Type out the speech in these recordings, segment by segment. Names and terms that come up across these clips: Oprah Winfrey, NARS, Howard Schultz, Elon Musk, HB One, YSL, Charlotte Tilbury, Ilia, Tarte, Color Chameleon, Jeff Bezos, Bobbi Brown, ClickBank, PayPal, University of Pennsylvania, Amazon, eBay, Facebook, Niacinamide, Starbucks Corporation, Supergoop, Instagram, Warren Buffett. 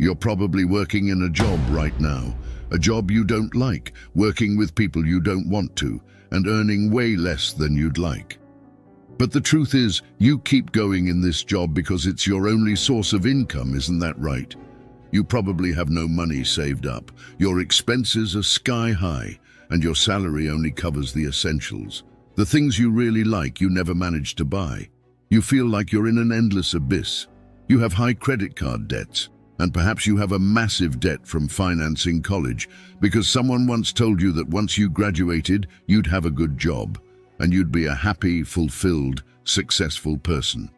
You're probably working in a job right now, a job you don't like, working with people you don't want to, and earning way less than you'd like. But the truth is, you keep going in this job because it's your only source of income, isn't that right? You probably have no money saved up, your expenses are sky high, and your salary only covers the essentials. The things you really like, you never manage to buy. You feel like you're in an endless abyss. You have high credit card debts, and perhaps you have a massive debt from financing college because someone once told you that once you graduated, you'd have a good job and you'd be a happy, fulfilled, successful person.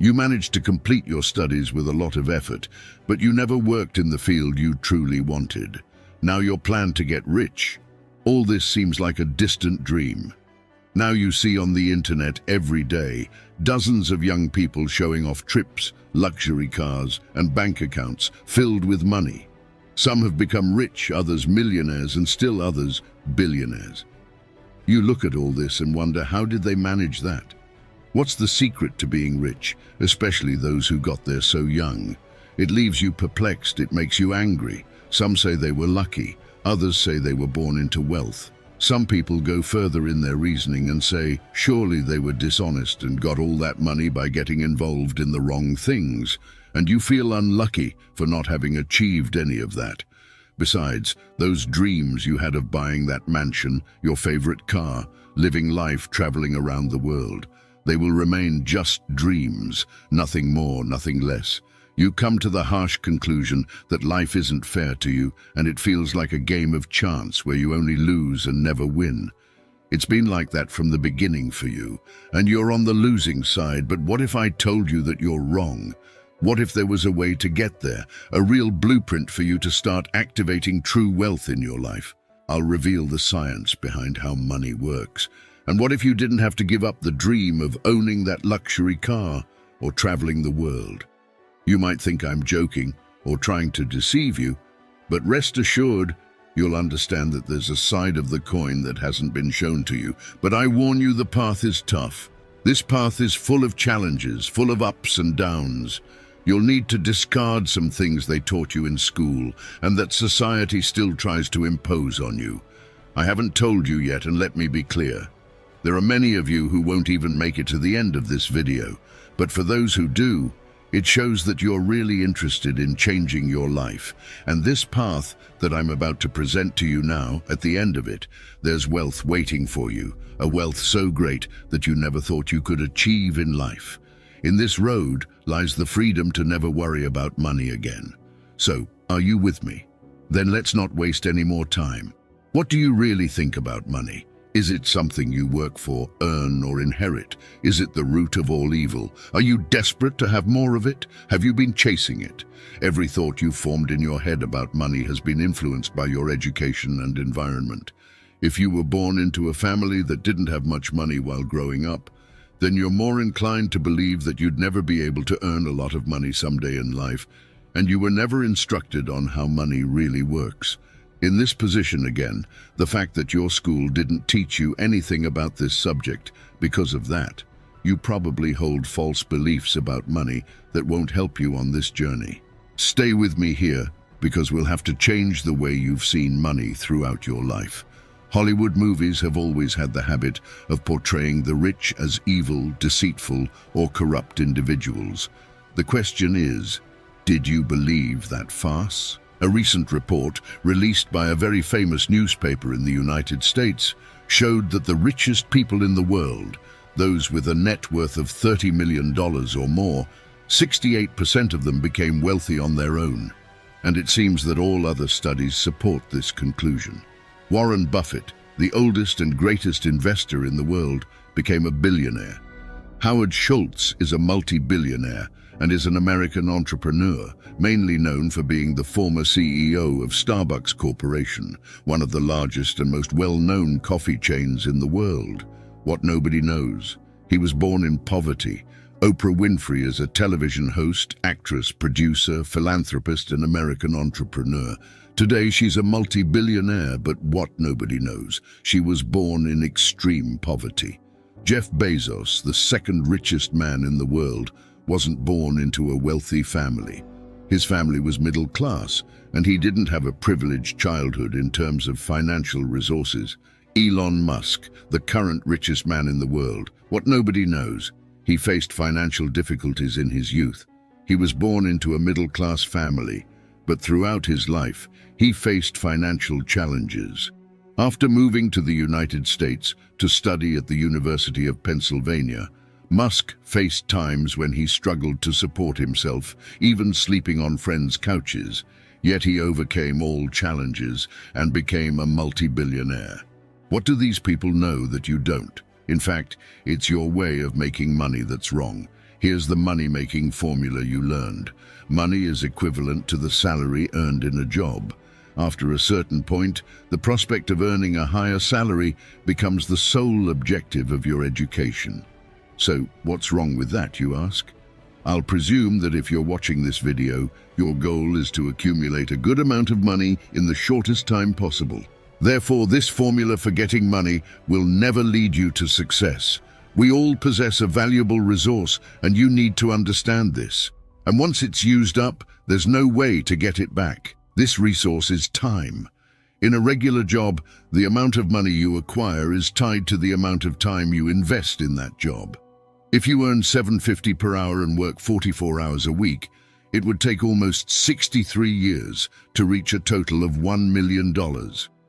You managed to complete your studies with a lot of effort, but you never worked in the field you truly wanted. Now your plan to get rich. All this seems like a distant dream. Now you see on the internet every day dozens of young people showing off trips, luxury cars, and bank accounts filled with money. Some have become rich, others millionaires, and still others billionaires. You look at all this and wonder, how did they manage that? What's the secret to being rich, especially those who got there so young? It leaves you perplexed, it makes you angry. Some say they were lucky, others say they were born into wealth. Some people go further in their reasoning and say, surely they were dishonest and got all that money by getting involved in the wrong things, and you feel unlucky for not having achieved any of that. Besides, those dreams you had of buying that mansion, your favorite car, living life traveling around the world, they will remain just dreams, nothing more, nothing less. You come to the harsh conclusion that life isn't fair to you, and it feels like a game of chance where you only lose and never win. It's been like that from the beginning for you, and you're on the losing side, but what if I told you that you're wrong? What if there was a way to get there, a real blueprint for you to start activating true wealth in your life? I'll reveal the science behind how money works. And what if you didn't have to give up the dream of owning that luxury car or traveling the world? You might think I'm joking or trying to deceive you, but rest assured, you'll understand that there's a side of the coin that hasn't been shown to you. But I warn you, the path is tough. This path is full of challenges, full of ups and downs. You'll need to discard some things they taught you in school and that society still tries to impose on you. I haven't told you yet, and let me be clear. There are many of you who won't even make it to the end of this video, but for those who do, it shows that you're really interested in changing your life. And this path that I'm about to present to you now, at the end of it, there's wealth waiting for you, a wealth so great that you never thought you could achieve in life. In this road lies the freedom to never worry about money again. So, are you with me? Then let's not waste any more time. What do you really think about money? Is it something you work for, earn, or inherit? Is it the root of all evil? Are you desperate to have more of it? Have you been chasing it? Every thought you've formed in your head about money has been influenced by your education and environment. If you were born into a family that didn't have much money while growing up, then you're more inclined to believe that you'd never be able to earn a lot of money someday in life, and you were never instructed on how money really works. In this position again, the fact that your school didn't teach you anything about this subject, because of that, you probably hold false beliefs about money that won't help you on this journey. Stay with me here, because we'll have to change the way you've seen money throughout your life. Hollywood movies have always had the habit of portraying the rich as evil, deceitful, or corrupt individuals. The question is, did you believe that farce? A recent report, released by a very famous newspaper in the United States, showed that the richest people in the world, those with a net worth of $30 million or more, 68% of them became wealthy on their own. And it seems that all other studies support this conclusion. Warren Buffett, the oldest and greatest investor in the world, became a billionaire. Howard Schultz is a multi-billionaire and is an American entrepreneur, mainly known for being the former CEO of Starbucks Corporation, one of the largest and most well-known coffee chains in the world. What nobody knows, he was born in poverty. Oprah Winfrey is a television host, actress, producer, philanthropist, and American entrepreneur. Today she's a multi-billionaire, but what nobody knows, she was born in extreme poverty. Jeff Bezos, the second richest man in the world, wasn't born into a wealthy family. His family was middle class, and he didn't have a privileged childhood in terms of financial resources. Elon Musk, the current richest man in the world, what nobody knows, he faced financial difficulties in his youth. He was born into a middle-class family, but throughout his life, he faced financial challenges. After moving to the United States to study at the University of Pennsylvania, Musk faced times when he struggled to support himself, even sleeping on friends' couches, yet he overcame all challenges and became a multi-billionaire. What do these people know that you don't? In fact, it's your way of making money that's wrong. Here's the money-making formula you learned. Money is equivalent to the salary earned in a job. After a certain point, the prospect of earning a higher salary becomes the sole objective of your education. So, what's wrong with that, you ask? I'll presume that if you're watching this video, your goal is to accumulate a good amount of money in the shortest time possible. Therefore, this formula for getting money will never lead you to success. We all possess a valuable resource, and you need to understand this. And once it's used up, there's no way to get it back. This resource is time. In a regular job, the amount of money you acquire is tied to the amount of time you invest in that job. If you earn $7.50 per hour and work 44 hours a week, it would take almost 63 years to reach a total of $1 million.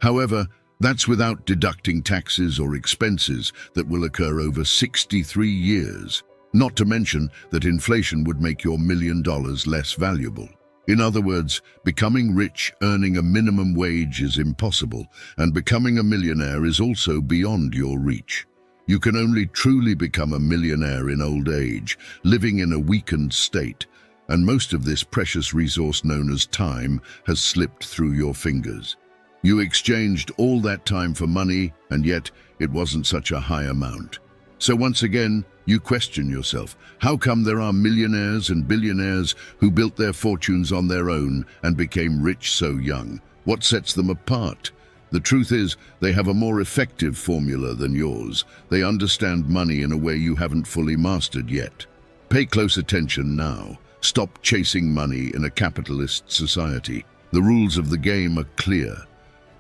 However, that's without deducting taxes or expenses that will occur over 63 years, not to mention that inflation would make your $1 million less valuable. In other words, becoming rich earning a minimum wage is impossible, and becoming a millionaire is also beyond your reach. You can only truly become a millionaire in old age, living in a weakened state, and most of this precious resource known as time has slipped through your fingers. You exchanged all that time for money, and yet it wasn't such a high amount. So once again, you question yourself, how come there are millionaires and billionaires who built their fortunes on their own and became rich so young? What sets them apart? The truth is, they have a more effective formula than yours. They understand money in a way you haven't fully mastered yet. Pay close attention now. Stop chasing money in a capitalist society. The rules of the game are clear.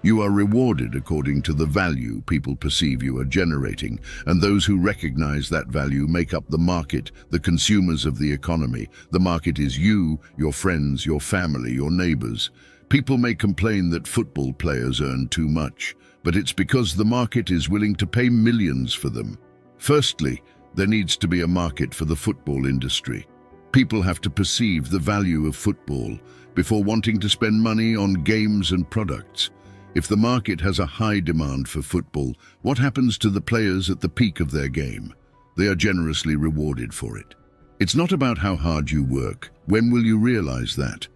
You are rewarded according to the value people perceive you are generating, and those who recognize that value make up the market, the consumers of the economy. The market is you, your friends, your family, your neighbors. People may complain that football players earn too much, but it's because the market is willing to pay millions for them. Firstly, there needs to be a market for the football industry. People have to perceive the value of football before wanting to spend money on games and products. If the market has a high demand for football, what happens to the players at the peak of their game? They are generously rewarded for it. It's not about how hard you work. When will you realize that?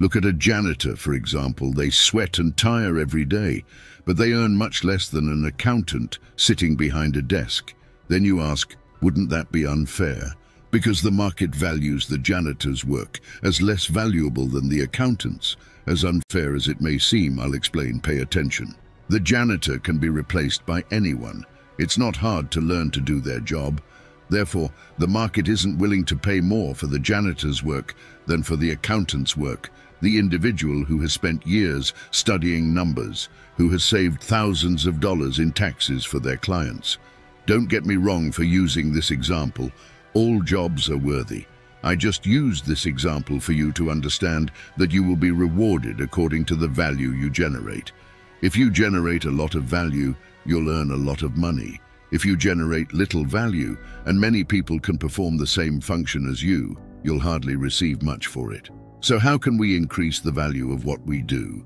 Look at a janitor, for example. They sweat and tire every day, but they earn much less than an accountant sitting behind a desk. Then you ask, wouldn't that be unfair? Because the market values the janitor's work as less valuable than the accountant's. As unfair as it may seem, I'll explain, pay attention. The janitor can be replaced by anyone. It's not hard to learn to do their job. Therefore, the market isn't willing to pay more for the janitor's work than for the accountant's work, the individual who has spent years studying numbers, who has saved thousands of dollars in taxes for their clients. Don't get me wrong for using this example. All jobs are worthy. I just used this example for you to understand that you will be rewarded according to the value you generate. If you generate a lot of value, you'll earn a lot of money. If you generate little value, and many people can perform the same function as you, you'll hardly receive much for it. So how can we increase the value of what we do?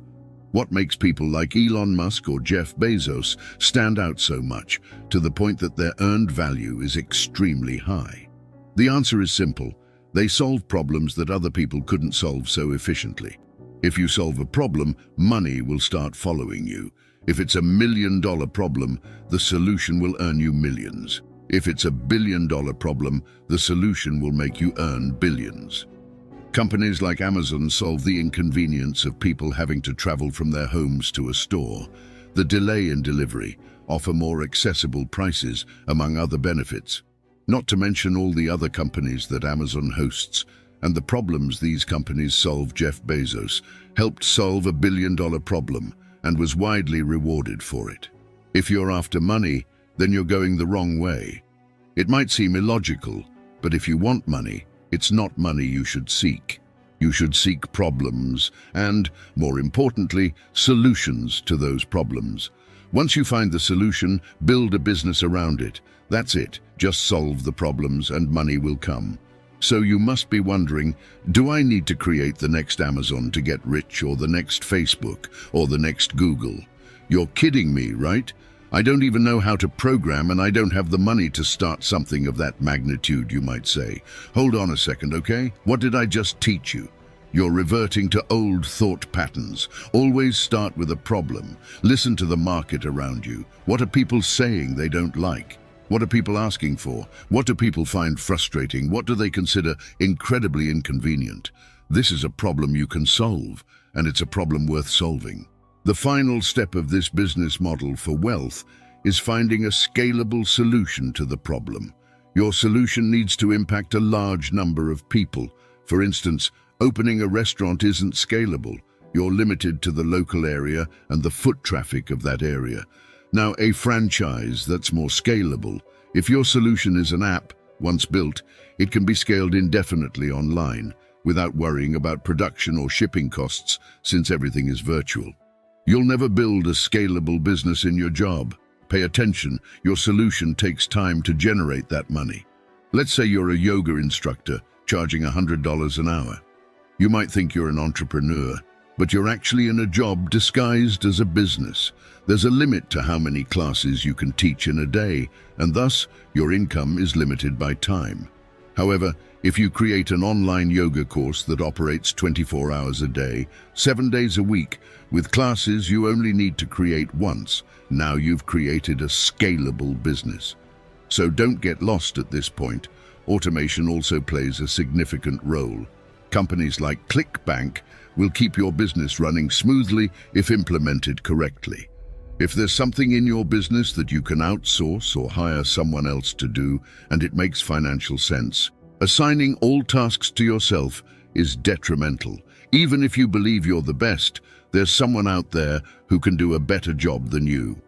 What makes people like Elon Musk or Jeff Bezos stand out so much, to the point that their earned value is extremely high? The answer is simple. They solve problems that other people couldn't solve so efficiently. If you solve a problem, money will start following you. If it's a $1 million problem, the solution will earn you millions. If it's a $1 billion problem, the solution will make you earn billions. Companies like Amazon solve the inconvenience of people having to travel from their homes to a store, the delay in delivery, offer more accessible prices, among other benefits. Not to mention all the other companies that Amazon hosts, and the problems these companies solved. Jeff Bezos helped solve a billion-dollar problem and was widely rewarded for it. If you're after money, then you're going the wrong way. It might seem illogical, but if you want money, it's not money you should seek. You should seek problems and, more importantly, solutions to those problems. Once you find the solution, build a business around it. That's it. Just solve the problems and money will come. So you must be wondering, do I need to create the next Amazon to get rich, or the next Facebook, or the next Google? You're kidding me, right? I don't even know how to program, and I don't have the money to start something of that magnitude, you might say. Hold on a second, okay? What did I just teach you? You're reverting to old thought patterns. Always start with a problem. Listen to the market around you. What are people saying they don't like? What are people asking for? What do people find frustrating? What do they consider incredibly inconvenient? This is a problem you can solve, and it's a problem worth solving. The final step of this business model for wealth is finding a scalable solution to the problem. Your solution needs to impact a large number of people. For instance, opening a restaurant isn't scalable. You're limited to the local area and the foot traffic of that area. Now, a franchise that's more scalable. If your solution is an app, once built, it can be scaled indefinitely online without worrying about production or shipping costs, since everything is virtual. You'll never build a scalable business in your job. Pay attention, your solution takes time to generate that money. Let's say you're a yoga instructor charging $100 an hour. You might think you're an entrepreneur, but you're actually in a job disguised as a business. There's a limit to how many classes you can teach in a day, and thus your income is limited by time. However, if you create an online yoga course that operates 24 hours a day, 7 days a week, with classes you only need to create once, now you've created a scalable business. So don't get lost at this point. Automation also plays a significant role. Companies like ClickBank will keep your business running smoothly if implemented correctly. If there's something in your business that you can outsource or hire someone else to do, and it makes financial sense, assigning all tasks to yourself is detrimental. Even if you believe you're the best, there's someone out there who can do a better job than you.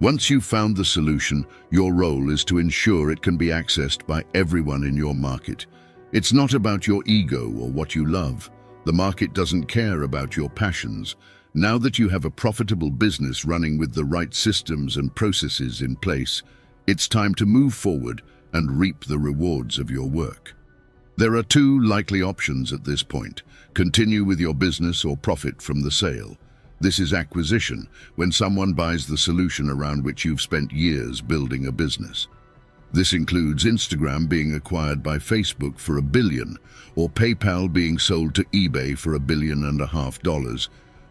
Once you've found the solution, your role is to ensure it can be accessed by everyone in your market. It's not about your ego or what you love. The market doesn't care about your passions. Now that you have a profitable business running with the right systems and processes in place, it's time to move forward and reap the rewards of your work. There are two likely options at this point. Continue with your business or profit from the sale. This is acquisition, when someone buys the solution around which you've spent years building a business. This includes Instagram being acquired by Facebook for $1 billion, or PayPal being sold to eBay for $1.5 billion,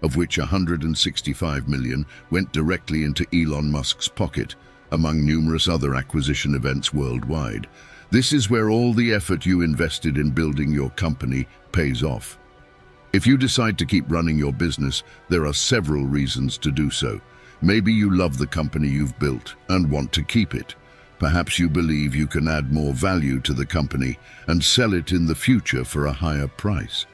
of which $165 million went directly into Elon Musk's pocket, among numerous other acquisition events worldwide. This is where all the effort you invested in building your company pays off. If you decide to keep running your business, there are several reasons to do so. Maybe you love the company you've built and want to keep it. Perhaps you believe you can add more value to the company and sell it in the future for a higher price.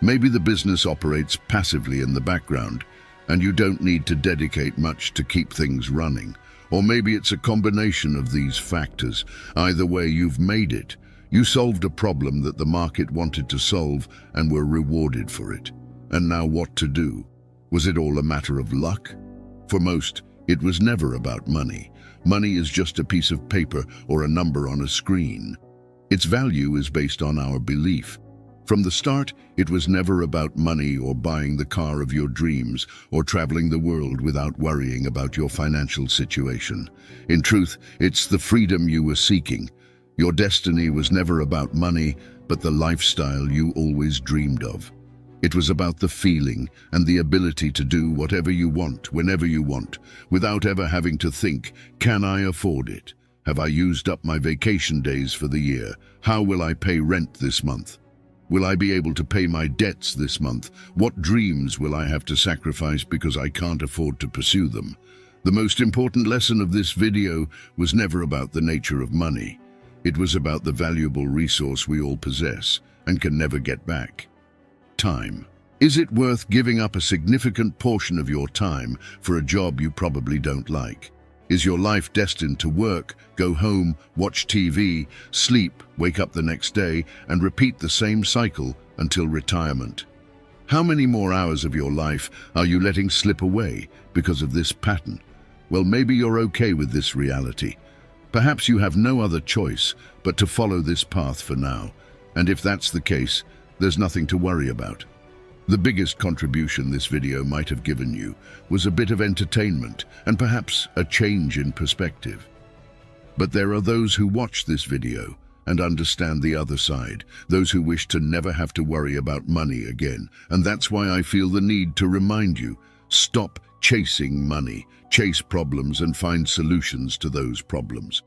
Maybe the business operates passively in the background and you don't need to dedicate much to keep things running. Or maybe it's a combination of these factors. Either way, you've made it. You solved a problem that the market wanted to solve and were rewarded for it. And now what to do? Was it all a matter of luck? For most, it was never about money. Money is just a piece of paper or a number on a screen. Its value is based on our belief. From the start, it was never about money or buying the car of your dreams or traveling the world without worrying about your financial situation. In truth, it's the freedom you were seeking. Your destiny was never about money, but the lifestyle you always dreamed of. It was about the feeling and the ability to do whatever you want, whenever you want, without ever having to think, can I afford it? Have I used up my vacation days for the year? How will I pay rent this month? Will I be able to pay my debts this month? What dreams will I have to sacrifice because I can't afford to pursue them? The most important lesson of this video was never about the nature of money. It was about the valuable resource we all possess. and can never get back. Time. Is it worth giving up a significant portion of your time for a job you probably don't like? Is your life destined to work, go home, watch TV, sleep, wake up the next day, and repeat the same cycle until retirement? How many more hours of your life are you letting slip away because of this pattern? Well, maybe you're okay with this reality. Perhaps you have no other choice but to follow this path for now. And if that's the case, there's nothing to worry about. The biggest contribution this video might have given you was a bit of entertainment and perhaps a change in perspective. But there are those who watch this video and understand the other side, those who wish to never have to worry about money again. And that's why I feel the need to remind you, stop chasing money, chase problems and find solutions to those problems.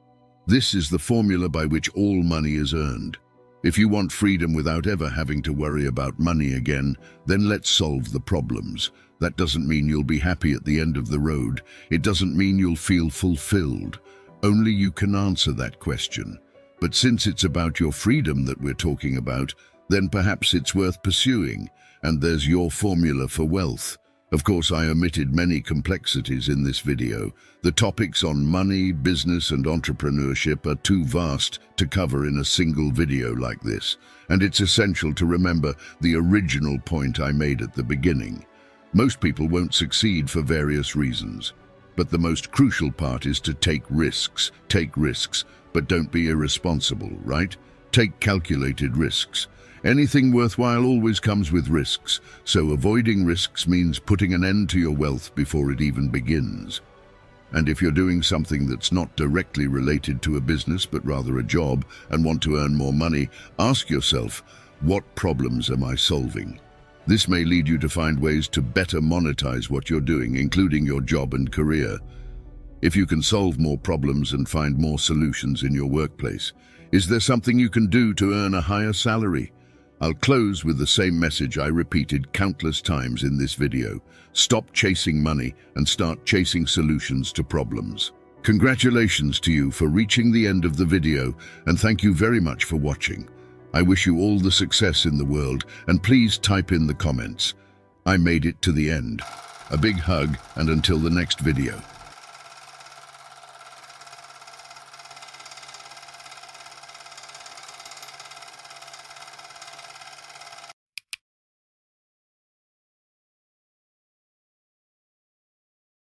This is the formula by which all money is earned. If you want freedom without ever having to worry about money again, then let's solve the problems. That doesn't mean you'll be happy at the end of the road. It doesn't mean you'll feel fulfilled. Only you can answer that question. But since it's about your freedom that we're talking about, then perhaps it's worth pursuing. And there's your formula for wealth. Of course, I omitted many complexities in this video. The topics on money, business, and entrepreneurship are too vast to cover in a single video like this, and it's essential to remember the original point I made at the beginning. Most people won't succeed for various reasons, but the most crucial part is to take risks, but don't be irresponsible, right? Take calculated risks. Anything worthwhile always comes with risks, so avoiding risks means putting an end to your wealth before it even begins. And if you're doing something that's not directly related to a business but rather a job and want to earn more money, ask yourself, what problems am I solving? This may lead you to find ways to better monetize what you're doing, including your job and career. If you can solve more problems and find more solutions in your workplace, is there something you can do to earn a higher salary? I'll close with the same message I repeated countless times in this video. Stop chasing money and start chasing solutions to problems. Congratulations to you for reaching the end of the video, and thank you very much for watching. I wish you all the success in the world, and please type in the comments, "I made it to the end." A big hug, and until the next video.